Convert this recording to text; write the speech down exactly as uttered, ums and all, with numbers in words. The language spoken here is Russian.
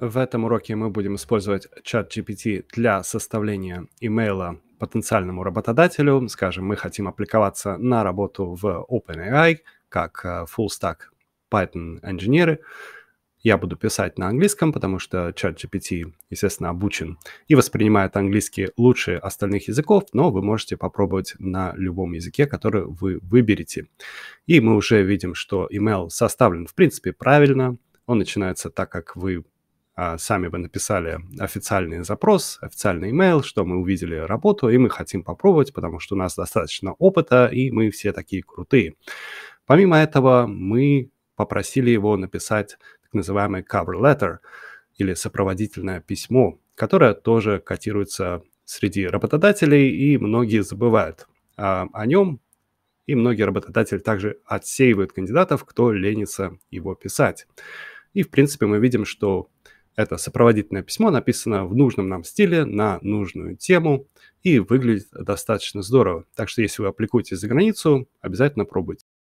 В этом уроке мы будем использовать чат джи пи ти для составления имейла потенциальному работодателю. Скажем, мы хотим аппликоваться на работу в OpenAI как full-stack Python инженеры. Я буду писать на английском, потому что чат джи пи ти, естественно, обучен и воспринимает английский лучше остальных языков, но вы можете попробовать на любом языке, который вы выберете. И мы уже видим, что имейл составлен, в принципе, правильно. Он начинается так, как вы сами вы написали официальный запрос, официальный имейл, что мы увидели работу, и мы хотим попробовать, потому что у нас достаточно опыта, и мы все такие крутые. Помимо этого, мы попросили его написать так называемый cover letter, или сопроводительное письмо, которое тоже котируется среди работодателей, и многие забывают а, о нем, и многие работодатели также отсеивают кандидатов, кто ленится его писать. И, в принципе, мы видим, что это сопроводительное письмо написано в нужном нам стиле, на нужную тему, и выглядит достаточно здорово. Так что если вы аппликуете за границу, обязательно пробуйте.